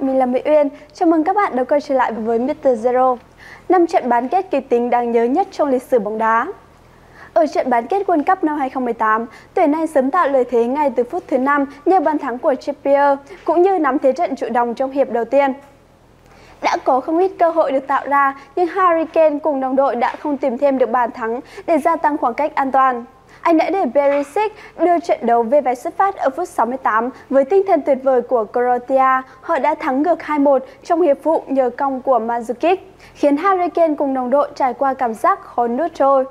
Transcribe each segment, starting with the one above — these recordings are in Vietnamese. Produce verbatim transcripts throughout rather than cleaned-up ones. mình là Mỹ Uyên. Chào mừng các bạn đã quay trở lại với Mr Zero. Năm trận bán kết kịch tính đáng nhớ nhất trong lịch sử bóng đá. Ở trận bán kết World Cup năm hai không một tám, tuyển Anh sớm tạo lợi thế ngay từ phút thứ năm nhờ bàn thắng của Trippier, cũng như nắm thế trận chủ động trong hiệp đầu tiên. Đã có không ít cơ hội được tạo ra, nhưng Harry Kane cùng đồng đội đã không tìm thêm được bàn thắng để gia tăng khoảng cách an toàn. Anh đã để Perisic đưa trận đấu về vạch xuất phát ở phút sáu mươi tám với tinh thần tuyệt vời của Croatia. Họ đã thắng ngược hai một trong hiệp phụ nhờ cong của Mandzukic, khiến Harry Kane cùng đồng đội trải qua cảm giác khó nuốt trôi.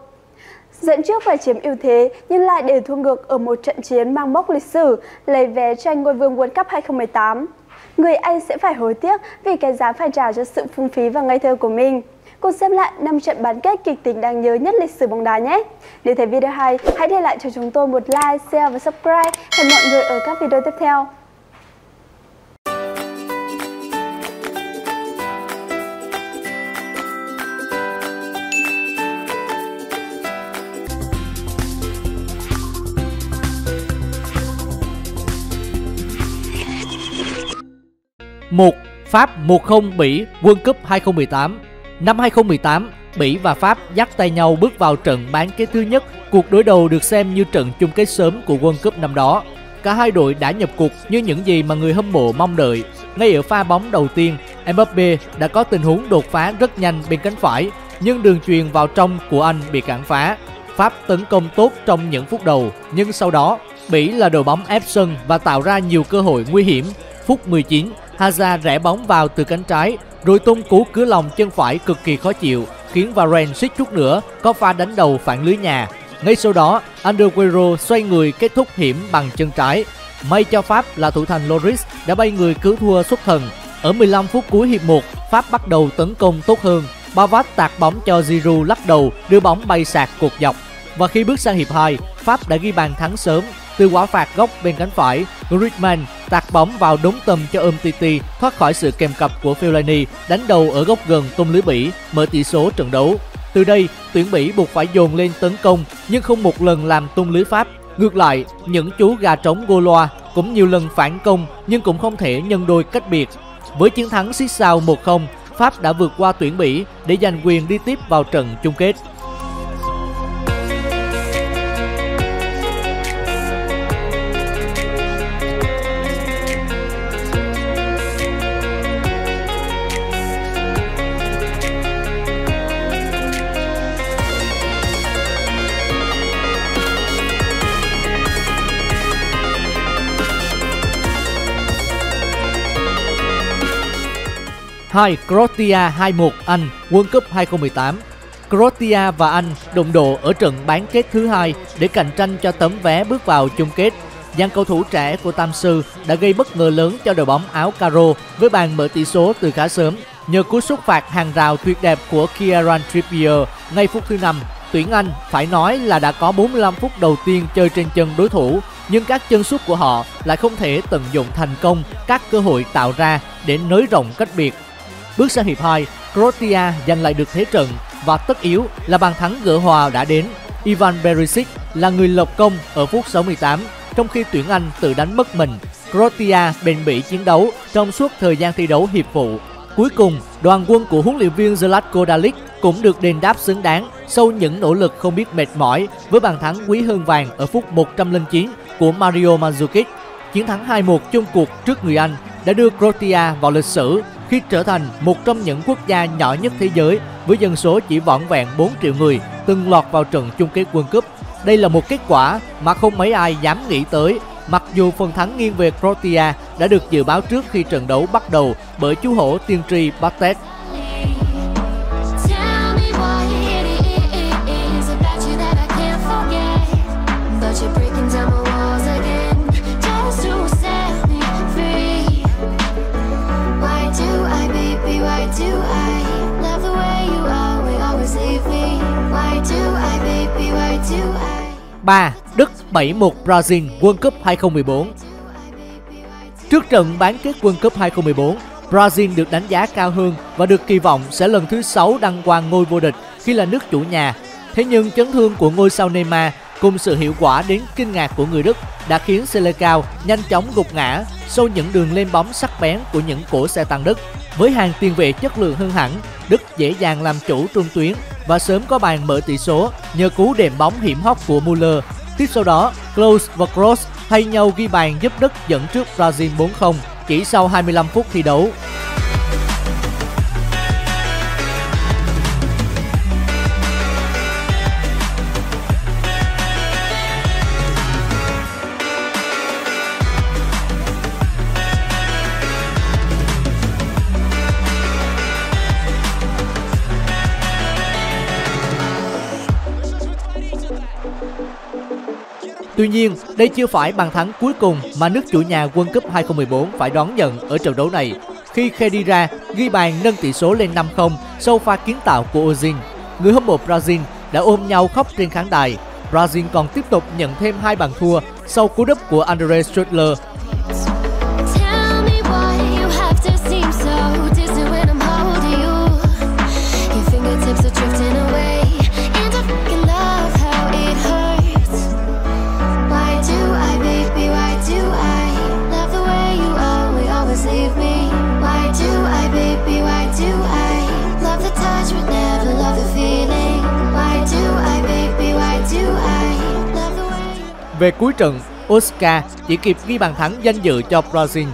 Dẫn trước và chiếm ưu thế nhưng lại để thua ngược ở một trận chiến mang mốc lịch sử, lấy vé tranh ngôi vương World Cup hai không một tám. Người Anh sẽ phải hối tiếc vì cái giá phải trả cho sự phung phí và ngây thơ của mình. Cùng xem lại năm trận bán kết kịch tính đáng nhớ nhất lịch sử bóng đá nhé! Để thấy video hay, hãy để lại cho chúng tôi một like, share và subscribe. Hẹn mọi người ở các video tiếp theo! một. Pháp một không Bỉ World Cup hai không một tám. Năm hai không một tám, Bỉ và Pháp dắt tay nhau bước vào trận bán kết thứ nhất, cuộc đối đầu được xem như trận chung kết sớm của World Cup năm đó. Cả hai đội đã nhập cuộc như những gì mà người hâm mộ mong đợi. Ngay ở pha bóng đầu tiên, Mbappé đã có tình huống đột phá rất nhanh bên cánh phải, nhưng đường chuyền vào trong của anh bị cản phá. Pháp tấn công tốt trong những phút đầu, nhưng sau đó, Bỉ là đội bóng ép sân và tạo ra nhiều cơ hội nguy hiểm. Phút mười chín, Hazard rẽ bóng vào từ cánh trái, rồi tung cú cứa lòng chân phải cực kỳ khó chịu, khiến Varane suýt chút nữa có pha đánh đầu phản lưới nhà. Ngay sau đó, Andre Gomes xoay người kết thúc hiểm bằng chân trái. May cho Pháp là thủ thành Lloris đã bay người cứu thua xuất thần. Ở mười lăm phút cuối hiệp một, Pháp bắt đầu tấn công tốt hơn. Bavac tạt bóng cho Giroud lắc đầu, đưa bóng bay sạc cột dọc. Và khi bước sang hiệp hai, Pháp đã ghi bàn thắng sớm. Từ quả phạt góc bên cánh phải, Griezmann tạt bóng vào đúng tầm cho Umtiti thoát khỏi sự kèm cặp của Fellaini, đánh đầu ở góc gần tung lưới Bỉ, mở tỷ số trận đấu. Từ đây, tuyển Bỉ buộc phải dồn lên tấn công nhưng không một lần làm tung lưới Pháp. Ngược lại, những chú gà trống Goloa cũng nhiều lần phản công nhưng cũng không thể nhân đôi cách biệt. Với chiến thắng siết sao một không, Pháp đã vượt qua tuyển Bỉ để giành quyền đi tiếp vào trận chung kết. hai. Croatia hai một Anh World Cup hai không một tám. Croatia và Anh đụng độ ở trận bán kết thứ hai để cạnh tranh cho tấm vé bước vào chung kết. Dàn cầu thủ trẻ của Tam Sư đã gây bất ngờ lớn cho đội bóng áo caro với bàn mở tỷ số từ khá sớm nhờ cú sút phạt hàng rào tuyệt đẹp của Kieran Trippier ngay phút thứ năm. Tuyển Anh phải nói là đã có bốn mươi lăm phút đầu tiên chơi trên chân đối thủ, nhưng các chân sút của họ lại không thể tận dụng thành công các cơ hội tạo ra để nới rộng cách biệt. Bước sang hiệp hai, Croatia giành lại được thế trận và tất yếu là bàn thắng gỡ hòa đã đến. Ivan Perisic là người lập công ở phút sáu mươi tám, trong khi tuyển Anh tự đánh mất mình. Croatia bền bỉ chiến đấu trong suốt thời gian thi đấu hiệp phụ. Cuối cùng, đoàn quân của huấn luyện viên Zlatko Dalic cũng được đền đáp xứng đáng sau những nỗ lực không biết mệt mỏi với bàn thắng quý hơn vàng ở phút một trăm lẻ chín của Mario Mandzukic. Chiến thắng hai một chung cuộc trước người Anh đã đưa Croatia vào lịch sử khi trở thành một trong những quốc gia nhỏ nhất thế giới với dân số chỉ vỏn vẹn bốn triệu người từng lọt vào trận chung kết World Cup. Đây là một kết quả mà không mấy ai dám nghĩ tới, mặc dù phần thắng nghiêng về Croatia đã được dự báo trước khi trận đấu bắt đầu bởi chú hổ tiên tri Bartek. ba. Đức bảy một Brazil World Cup hai không một bốn. Trước trận bán kết World Cup hai không một bốn, Brazil được đánh giá cao hơn và được kỳ vọng sẽ lần thứ sáu đăng quang ngôi vô địch khi là nước chủ nhà. Thế nhưng chấn thương của ngôi sao Neymar cùng sự hiệu quả đến kinh ngạc của người Đức đã khiến Selecao nhanh chóng gục ngã sau những đường lên bóng sắc bén của những cỗ xe tăng Đức. Với hàng tiền vệ chất lượng hơn hẳn, Đức dễ dàng làm chủ trung tuyến và sớm có bàn mở tỷ số nhờ cú đệm bóng hiểm hóc của Muller. Tiếp sau đó, Klose và Cross thay nhau ghi bàn giúp Đức dẫn trước Brazil bốn không chỉ sau hai mươi lăm phút thi đấu. Tuy nhiên, đây chưa phải bàn thắng cuối cùng mà nước chủ nhà World Cup hai không một bốn phải đón nhận ở trận đấu này, khi Khedira ghi bàn nâng tỷ số lên năm không sau pha kiến tạo của Ozil. Người hâm mộ Brazil đã ôm nhau khóc trên khán đài. Brazil còn tiếp tục nhận thêm hai bàn thua sau cú đúp của Andre Gomes. Về cuối trận, Oscar chỉ kịp ghi bàn thắng danh dự cho Brazil.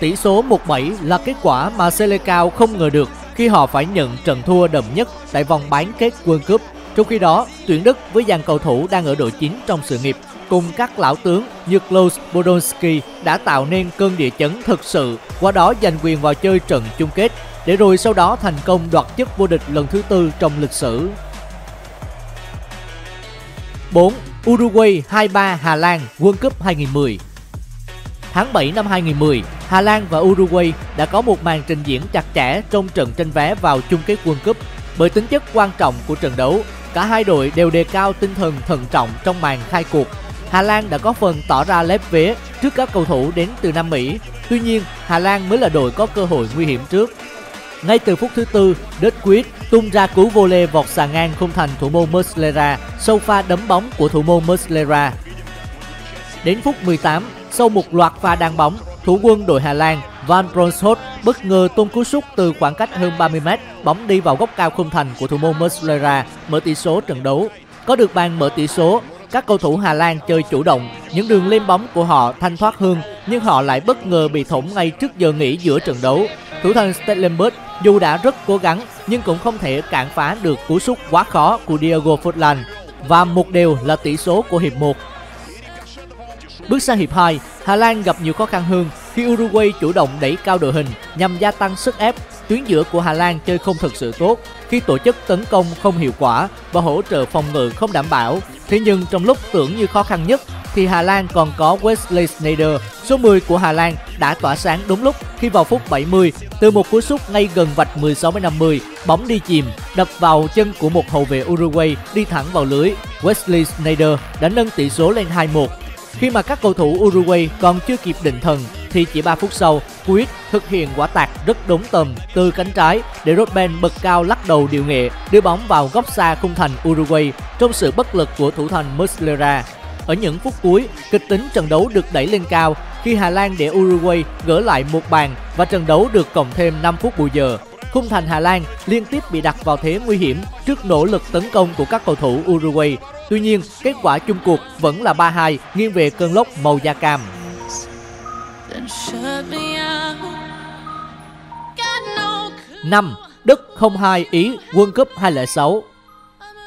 Tỷ số một bảy là kết quả mà Selecao không ngờ được khi họ phải nhận trận thua đậm nhất tại vòng bán kết World Cup. Trong khi đó, tuyển Đức với dàn cầu thủ đang ở độ chín trong sự nghiệp cùng các lão tướng như Klose, Podolski đã tạo nên cơn địa chấn thực sự, qua đó giành quyền vào chơi trận chung kết để rồi sau đó thành công đoạt chức vô địch lần thứ tư trong lịch sử. bốn. Uruguay hai ba Hà Lan World Cup hai không một không. Tháng bảy năm hai không một không, Hà Lan và Uruguay đã có một màn trình diễn chặt chẽ trong trận tranh vé vào chung kết World Cup. Bởi tính chất quan trọng của trận đấu, cả hai đội đều đề cao tinh thần thận trọng trong màn khai cuộc. Hà Lan đã có phần tỏ ra lép vế trước các cầu thủ đến từ Nam Mỹ. Tuy nhiên, Hà Lan mới là đội có cơ hội nguy hiểm trước. Ngay từ phút thứ tư, Đứt tung ra cú volley vọt xà ngang khung thành thủ môn Muslera sau pha đấm bóng của thủ môn Muslera. Đến phút mười tám, sau một loạt pha đan bóng, thủ quân đội Hà Lan Van Bronckhorst bất ngờ tung cú sút từ khoảng cách hơn ba mươi mét, bóng đi vào góc cao khung thành của thủ môn Muslera, mở tỷ số trận đấu. Có được bàn mở tỷ số, các cầu thủ Hà Lan chơi chủ động, những đường lên bóng của họ thanh thoát hơn, nhưng họ lại bất ngờ bị thủng ngay trước giờ nghỉ giữa trận đấu. Thủ thành Sterling dù đã rất cố gắng nhưng cũng không thể cản phá được cú sút quá khó của Diego Forlan, và một điều là tỷ số của hiệp một. Bước sang hiệp hai, Hà Lan gặp nhiều khó khăn hơn khi Uruguay chủ động đẩy cao đội hình nhằm gia tăng sức ép. Tuyến giữa của Hà Lan chơi không thực sự tốt khi tổ chức tấn công không hiệu quả và hỗ trợ phòng ngự không đảm bảo. Thế nhưng trong lúc tưởng như khó khăn nhất thì Hà Lan còn có Wesley Sneijder, số mười của Hà Lan đã tỏa sáng đúng lúc khi vào phút bảy mươi, từ một cú sút ngay gần vạch mười sáu mét năm mươi, bóng đi chìm, đập vào chân của một hậu vệ Uruguay đi thẳng vào lưới. Wesley Sneijder đã nâng tỷ số lên hai một. Khi mà các cầu thủ Uruguay còn chưa kịp định thần thì chỉ ba phút sau, Kuit thực hiện quả tạt rất đúng tầm từ cánh trái để Rodben bật cao lắc đầu điệu nghệ, đưa bóng vào góc xa khung thành Uruguay trong sự bất lực của thủ thành Muslera. Ở những phút cuối, kịch tính trận đấu được đẩy lên cao khi Hà Lan để Uruguay gỡ lại một bàn và trận đấu được cộng thêm năm phút bù giờ. Khung thành Hà Lan liên tiếp bị đặt vào thế nguy hiểm trước nỗ lực tấn công của các cầu thủ Uruguay. Tuy nhiên, kết quả chung cuộc vẫn là ba hai nghiêng về cơn lốc màu da cam. năm. Đức không hai Ý World Cup hai không không sáu.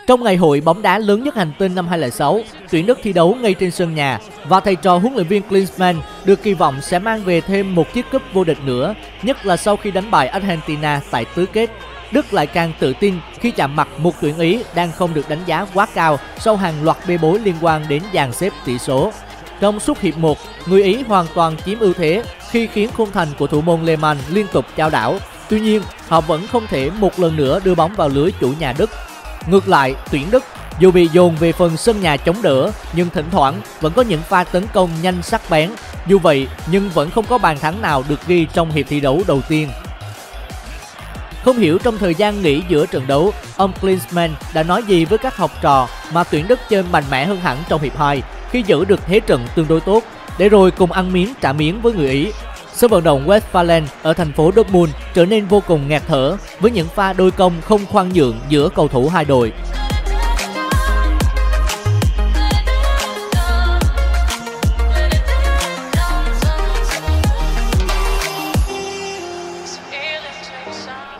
Trong ngày hội bóng đá lớn nhất hành tinh năm hai không không sáu, tuyển Đức thi đấu ngay trên sân nhà và thầy trò huấn luyện viên Klinsmann được kỳ vọng sẽ mang về thêm một chiếc cúp vô địch nữa, nhất là sau khi đánh bại Argentina tại tứ kết. Đức lại càng tự tin khi chạm mặt một tuyển Ý đang không được đánh giá quá cao sau hàng loạt bê bối liên quan đến dàn xếp tỷ số. Trong suốt hiệp một, người Ý hoàn toàn chiếm ưu thế khi khiến khung thành của thủ môn Lehmann liên tục chao đảo. Tuy nhiên, họ vẫn không thể một lần nữa đưa bóng vào lưới chủ nhà Đức. Ngược lại, tuyển Đức dù bị dồn về phần sân nhà chống đỡ nhưng thỉnh thoảng vẫn có những pha tấn công nhanh sắc bén. Dù vậy nhưng vẫn không có bàn thắng nào được ghi trong hiệp thi đấu đầu tiên. Không hiểu trong thời gian nghỉ giữa trận đấu, ông Klinsmann đã nói gì với các học trò mà tuyển Đức chơi mạnh mẽ hơn hẳn trong hiệp hai khi giữ được thế trận tương đối tốt, để rồi cùng ăn miếng trả miếng với người Ý. Sân vận động Westfalen ở thành phố Dortmund trở nên vô cùng ngạt thở với những pha đôi công không khoan nhượng giữa cầu thủ hai đội.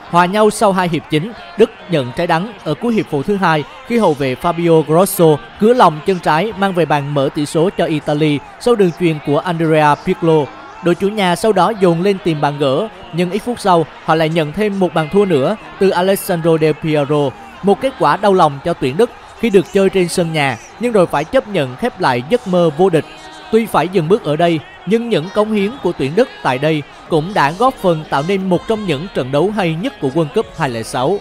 Hòa nhau sau hai hiệp chính, Đức nhận trái đắng ở cuối hiệp phụ thứ hai khi hậu vệ Fabio Grosso cứa lòng chân trái mang về bàn mở tỷ số cho Italy sau đường chuyền của Andrea Pirlo. Đội chủ nhà sau đó dồn lên tìm bàn gỡ, nhưng ít phút sau họ lại nhận thêm một bàn thua nữa từ Alessandro Del Piero. Một kết quả đau lòng cho tuyển Đức khi được chơi trên sân nhà, nhưng rồi phải chấp nhận khép lại giấc mơ vô địch. Tuy phải dừng bước ở đây, nhưng những cống hiến của tuyển Đức tại đây cũng đã góp phần tạo nên một trong những trận đấu hay nhất của World Cup hai không không sáu.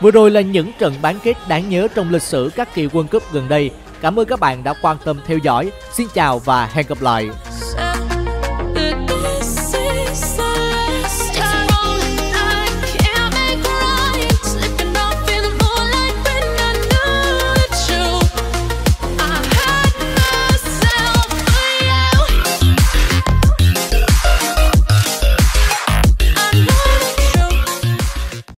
Vừa rồi là những trận bán kết đáng nhớ trong lịch sử các kỳ World Cup gần đây. Cảm ơn các bạn đã quan tâm theo dõi. Xin chào và hẹn gặp lại.